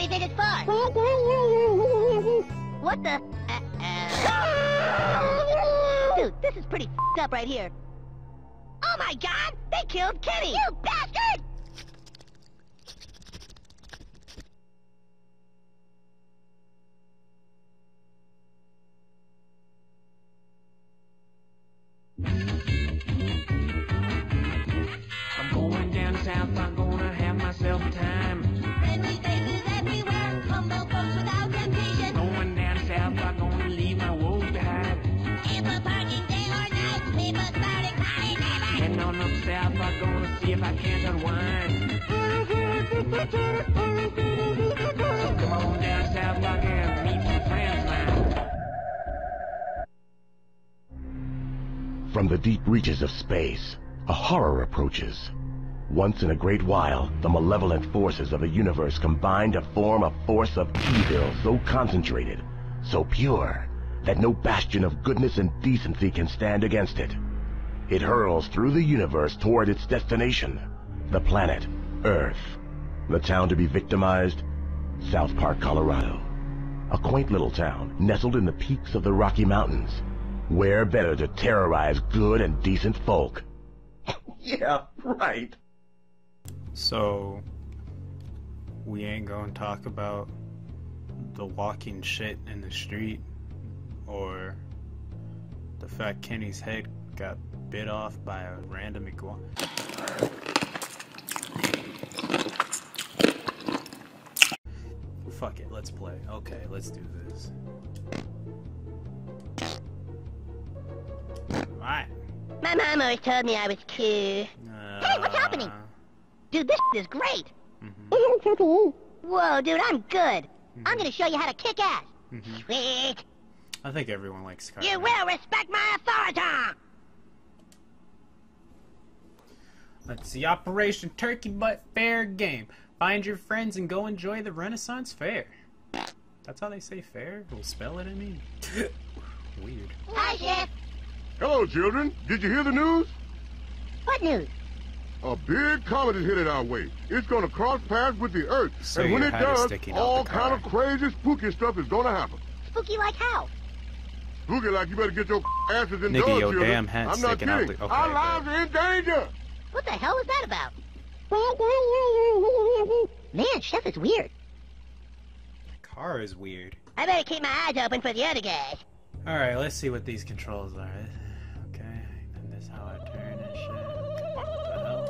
do you think it's for? What the? Dude, this is pretty f***ed up right here. Oh my god! They killed Kenny! You bastard! I'm going down south, I'm gonna have myself time. Friendly faces everywhere, humble folks without temptation. Going down south, I'm gonna leave my woes behind. Ample parking day or night, people starting party never. Heading on up south, I'm gonna see if I can't unwind. So come on down south, I can meet some friends now. From the deep reaches of space, a horror approaches. Once in a great while, the malevolent forces of the universe combine to form a force of evil so concentrated, so pure, that no bastion of goodness and decency can stand against it. It hurls through the universe toward its destination, the planet Earth. The town to be victimized, South Park, Colorado. A quaint little town nestled in the peaks of the Rocky Mountains. Where better to terrorize good and decent folk? Yeah, right. So, we ain't gonna talk about the walking shit in the street, or the fact Kenny's head got bit off by a random iguana. Fuck it, let's play. Okay, let's do this. Alright. My mom always told me I was cute. Hey, what's happening? Dude, this is great. Whoa, dude, I'm good. I'm gonna show you how to kick ass. Sweet. I think everyone likes Carmen. You will respect my authority. Let's see, Operation Turkey Butt fair game. Find your friends and go enjoy the Renaissance fair. That's how they say fair. We'll spell it. I mean, weird. Hi, Chef. Hello, children. Did you hear the news? What news? A big comet is headed our way. It's gonna cross paths with the Earth, so and when it does, all kind of crazy, spooky stuff is gonna happen. Spooky like how? Spooky like you better get your asses indoors, Nikki, your damn hat's I'm not sticking kidding. Out the... okay, our lives are in danger. What the hell is that about? Man, Chef is weird. The car is weird. I better keep my eyes open for the other guys. All right, let's see what these controls are. How I turn and shit. What the hell?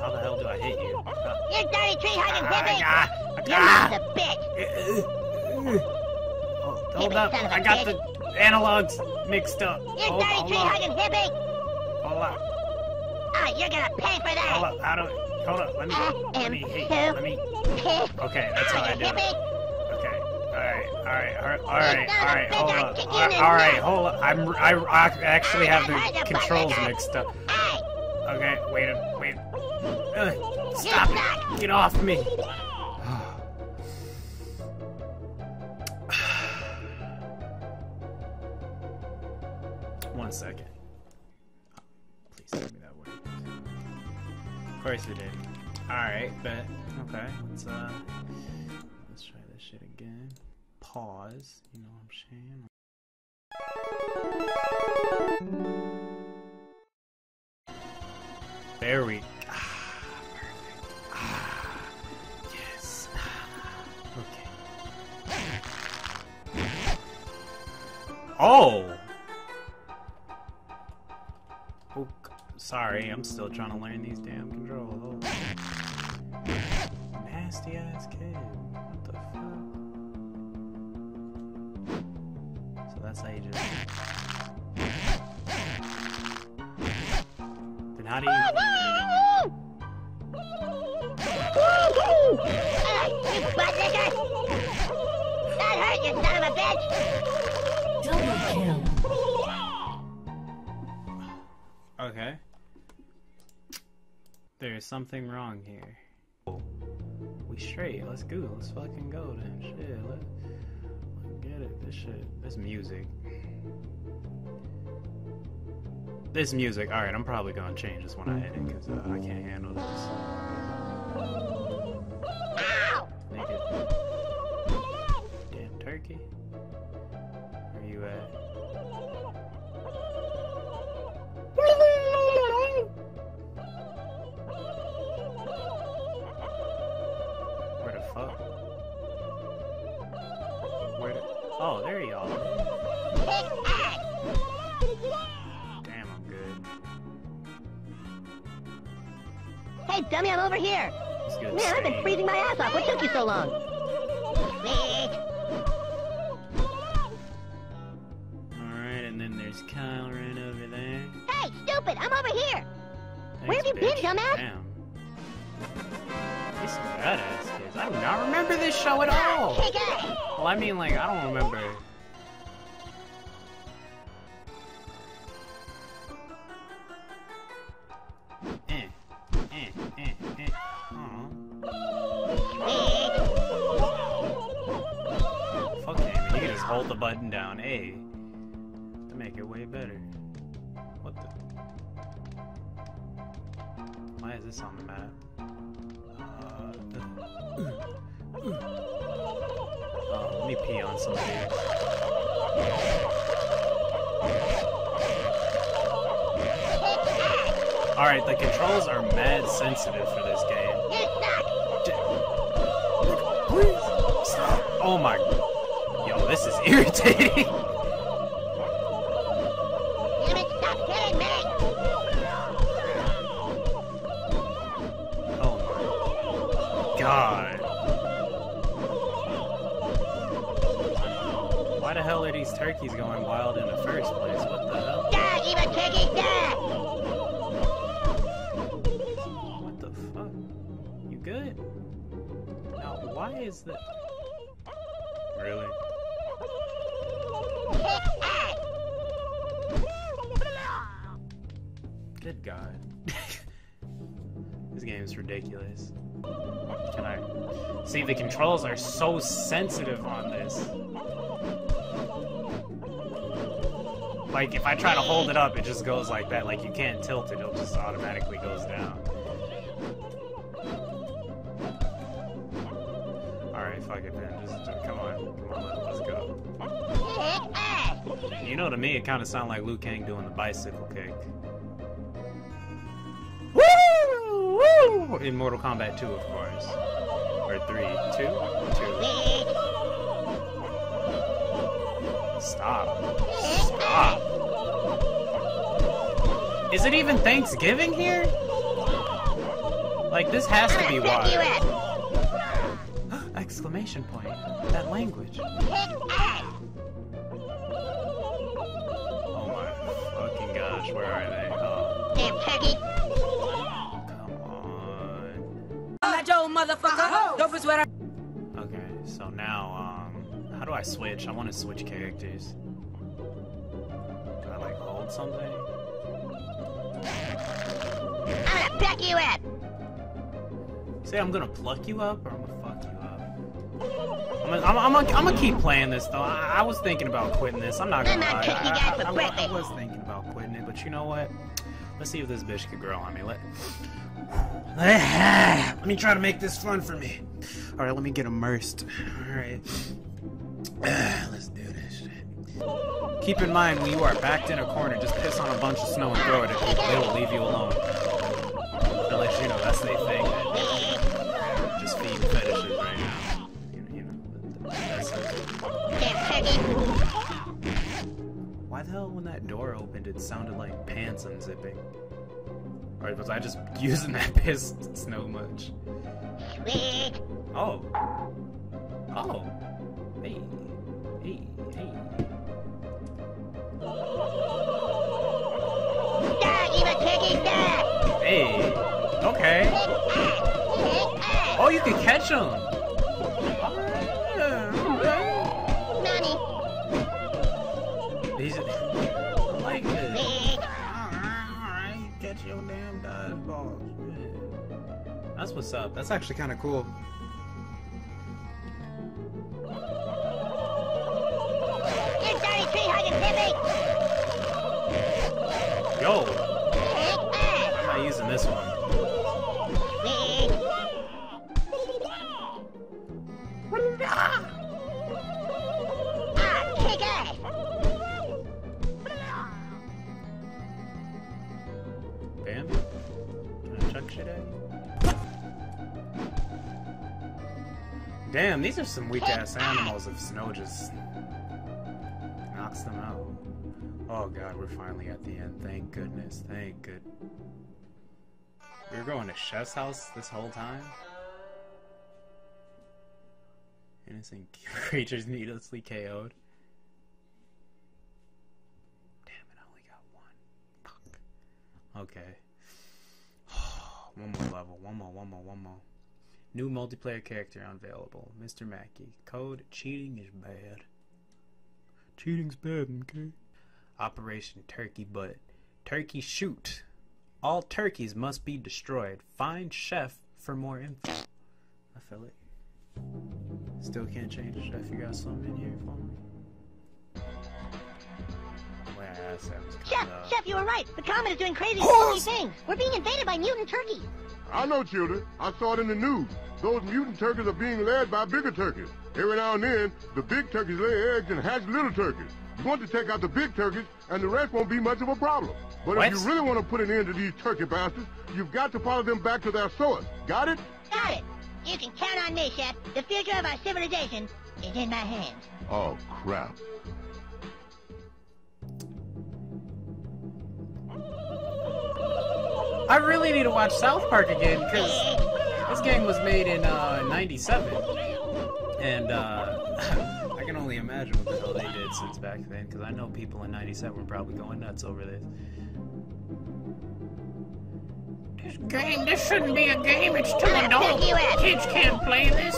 How the hell do I hit you? You dirty tree hugging bitch! You the bitch! Hold up! I got the analogs mixed up. You dirty tree hugging hippie! Hold up! Oh, you're gonna pay for that! Hold up! I don't. Hold up! Let me. Let me. Okay, that's how I do it. Alright, hold on. I actually have the controls mixed up. Okay, wait. Stop it! Get off me! One second. Please give me that word. Of course you did. Alright, bet. Okay, let's try this shit again. Pause, you know what I'm saying? There we go. Perfect. Yes. Okay. Oh! Oh, sorry, I'm still trying to learn these damn controls. Nasty ass kid. What the fuck? That's how you do it. Then how do you... you butt-licker! That hurt, you son of a bitch! Double kill. Okay. There's something wrong here. We straight, let's go, let's fucking go then. Shit, let's... This music. This music. Alright, I'm probably gonna change this when I edit because I can't handle this. Ow! Nigga, Turkey? Are you, Where the fuck? Where the... Oh, there you are. Damn, I'm good. Hey, dummy, I'm over here! Man, stain. I've been freezing my ass off. What took you so long? Alright, and then there's Kyle right over there. Hey, stupid! I'm over here! Thanks, where have you been, dumbass? Damn. These some badass kids. I do not remember this show at all! Well, I mean, like, I don't remember. Hold the button down, A, to make it way better. What the? Why is this on the map? Oh, let me pee on somebody. Alright, the controls are mad sensitive for this game. Please stop. Oh my god. Yo, this is irritating! Damn it, stop hitting me! Oh my god. Why the hell are these turkeys going wild in the first place? What the hell? Die, evil turkey, die! What the fuck? You good? Now, why is the... Really? Good God. This game is ridiculous. Can I... See, the controls are so sensitive on this. Like, if I try to hold it up, it just goes like that. Like, you can't tilt it, it just automatically goes down. Alright, fuck it, man. Just come on. Come on, let's go. You know, to me, it kind of sounded like Liu Kang doing the bicycle kick. In Mortal Kombat 2, of course. Or 3. 2? 2. Stop. Stop. Is it even Thanksgiving here? Like, this has to be why. Exclamation point. That language. Oh my fucking gosh, where are they? Oh. Damn turkey. Okay, so now, how do I switch? I want to switch characters. Do I, like, hold something? I'm gonna pluck you up! See, I'm gonna pluck you up, or I'm gonna fuck you up? I'm gonna keep playing this, though. I was thinking about quitting this. I'm not gonna lie. I was thinking about quitting it, but you know what? Let's see if this bitch could grow on me. Let me try to make this fun for me. Alright, let me get immersed. Alright. Let's do this shit. Keep in mind, when you are backed in a corner, just piss on a bunch of snow and throw it at people. They will leave you alone. They'll let you know that's their thing. Just feed fetishes right now. You know, that's it. Why the hell, when that door opened, it sounded like pants unzipping? Or was I just using that piss snow much? Oh. Oh. Hey. Hey. Hey. Hey. Okay. Oh, you can catch him. These. I like this. Alright, catch your damn dodgeballs. That's what's up. That's actually kind of cool. You dirty tree-hugging hippie! Yo! I'm not using this one. Damn, these are some weak-ass animals if snow just knocks them out. Oh god, we're finally at the end. Thank goodness. Thank good. We were going to Chef's house this whole time? Innocent creatures needlessly KO'd. Damn it, I only got one. Fuck. Okay. One more level. New multiplayer character unavailable. Mr. Mackey. Code, cheating is bad. Cheating's bad, okay? Operation Turkey Butt. Turkey shoot. All turkeys must be destroyed. Find Chef for more info. I feel it. Still can't change Chef. You got something in here for me? The way I asked that was Chef, you were right. The comet is doing crazy things. We're being invaded by mutant turkeys. I know, children. I saw it in the news. Those mutant turkeys are being led by bigger turkeys. Every now and then, the big turkeys lay eggs and hatch little turkeys. You want to take out the big turkeys, and the rest won't be much of a problem. But what? If you really want to put an end to these turkey bastards, you've got to follow them back to their source. Got it? Got it. You can count on me, Chef. The future of our civilization is in my hands. Oh, crap. I really need to watch South Park again, because this game was made in, 97. And, I can only imagine what the hell they did since back then, because I know people in 97 were probably going nuts over this. This game, this shouldn't be a game, it's too adult. Kids can't play this.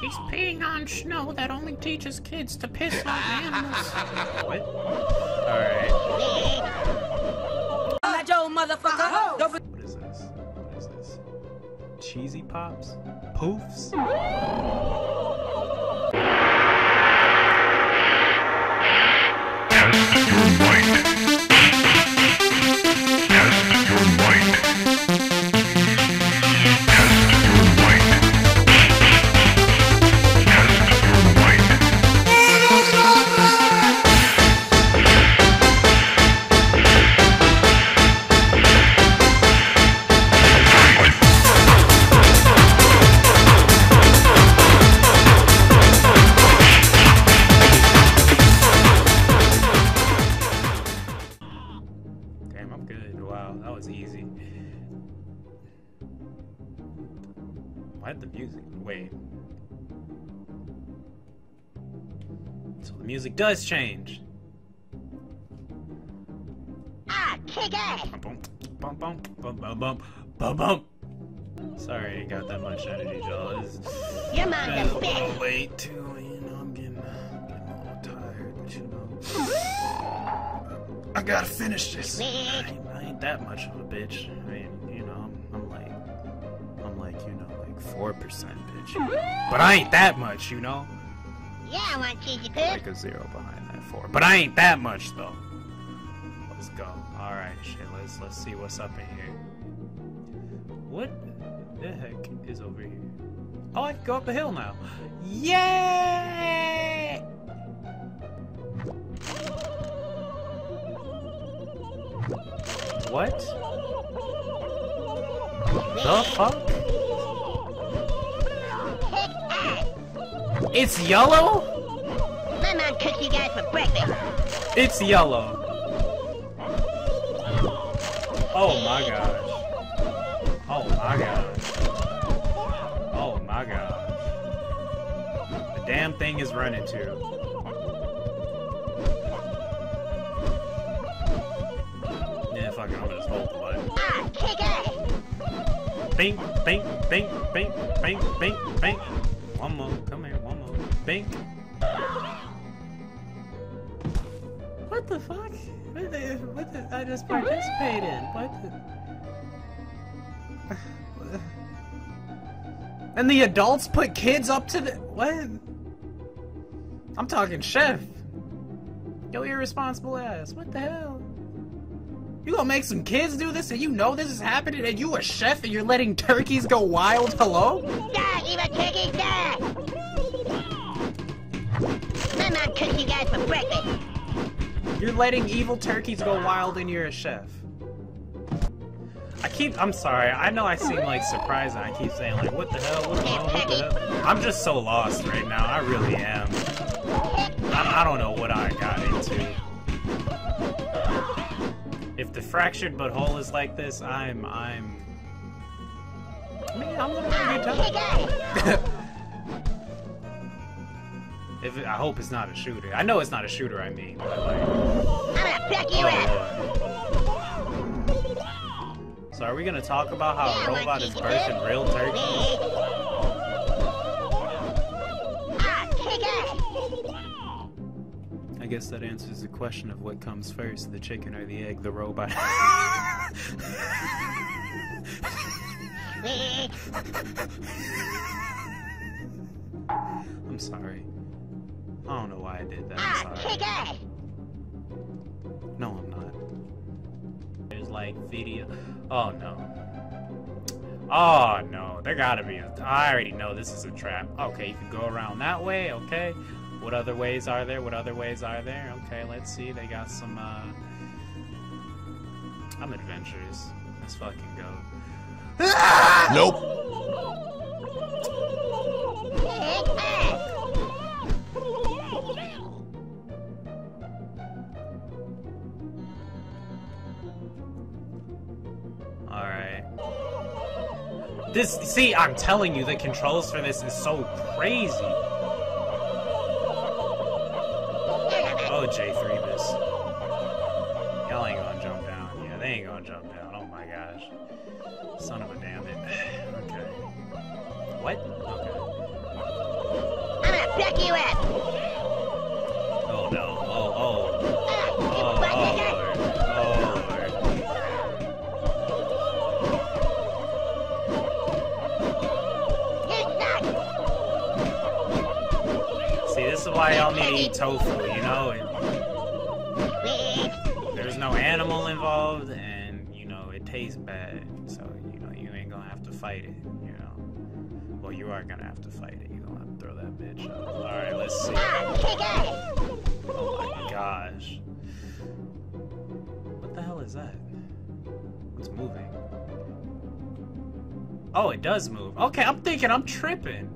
He's peeing on snow that only teaches kids to piss like animals. What? Alright. What is this? What is this? Cheesy Pops? Poofs? Test your mind. Test your mind. Test your mind. Test your mind. Music does change. Ah, kick ass! Bump, bump, bump, bump, bump, bump, bump. Sorry, I ain't got that much energy, y'all. Your mind's a bitch. Wait, too. You know, I'm getting a little tired, but you know, I gotta finish this. I ain't that much of a bitch. I mean, you know, I'm like, you know, like 4% bitch. But I ain't that much, you know. Yeah, I want cheesy poo. Like a zero behind that four. But I ain't that much though. Let's go. Alright, shit, let's see what's up in here. What the heck is over here? Oh, I can go up the hill now. Yay! What? The fuck? It's yellow? My mom cooked you guys for breakfast. It's yellow. Oh my gosh. Oh my gosh. Oh my gosh. The damn thing is running too. Yeah, fuck it, I'm gonna just hold the button. Ah, kick ass! Bink, bink, bink, bink, bink, bink, bink. One more, come here. Bink. What the fuck? What did I just participate in? What the... And the adults put kids up to the... What? I'm talking Chef. Yo, irresponsible ass. What the hell? You gonna make some kids do this and you know this is happening and you a chef and you're letting turkeys go wild? Hello? Die, evil turkeys, die! My mom cooked you guys for breakfast. You're letting evil turkeys go wild and you're a chef. I'm sorry, I know I seem like surprised and I keep saying like, what the hell, what's wrong, what the hell? I'm just so lost right now, I really am. I don't know what I got into. If the fractured butthole is like this, I'm gonna have a good time. I hope it's not a shooter. I know it's not a shooter, I mean. But like, I'm gonna fuck you up. So are we gonna talk about how a robot is birthing real turkeys? I guess that answers the question of what comes first, the chicken or the egg, the robot. I'm sorry. I don't know why I did that. I'm sorry. No, I'm not. There's like video. Oh no. Oh no. There gotta be. I already know this is a trap. Okay, you can go around that way. Okay. What other ways are there? What other ways are there? Okay, let's see. They got some. I'm adventurous. Let's fucking go. Ah! Nope. Alright. This, see, I'm telling you, the controls for this is so crazy. Oh, J3bis. Y'all ain't gonna jump down. Yeah, they ain't gonna jump down. Oh my gosh. Son of a damn it. Okay. What? Okay. I'm gonna fuck you up! Oh no. Why y'all need to eat tofu, you know? It, there's no animal involved, and you know it tastes bad, so you know you ain't gonna have to fight it, you know. Well, you are gonna have to fight it. You gonna have to throw that bitch up. All right, let's see. Oh my gosh! What the hell is that? What's moving? Oh, it does move. Okay, I'm thinking I'm tripping.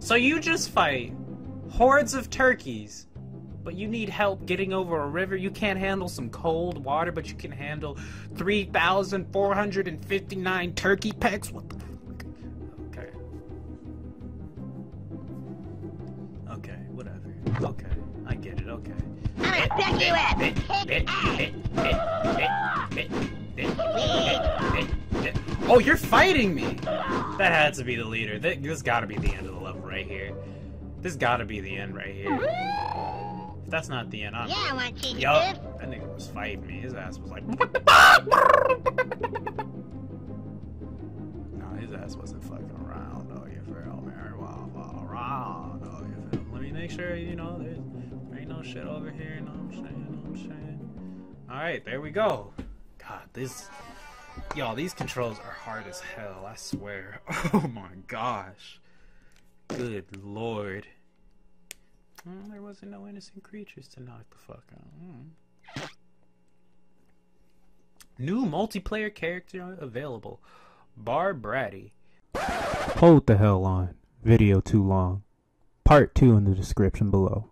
So you just fight hordes of turkeys, but you need help getting over a river. You can't handle some cold water, but you can handle 3,459 turkey pecks. What the fuck? Okay. Okay, whatever. Okay, I get it, okay. I'm gonna fuck you up! Oh, you're fighting me! That had to be the leader. This gotta be the end of the level right here. This gotta be the end right here. If that's not the end, I'm... Yeah, I want to cheat. Yup. That nigga was fighting me. His ass was like... No, his ass wasn't fucking around. Oh, you feel me? Around. Oh, you feel me? Let me make sure, you know, there ain't no shit over here. You know what I'm saying? You know what I'm saying? Alright, there we go. God, this... Y'all, these controls are hard as hell, I swear. Oh my gosh. Good lord. Well, there wasn't no innocent creatures to knock the fuck out. New multiplayer character available. Barb Brady. Hold the hell on. Video too long. Part 2 in the description below.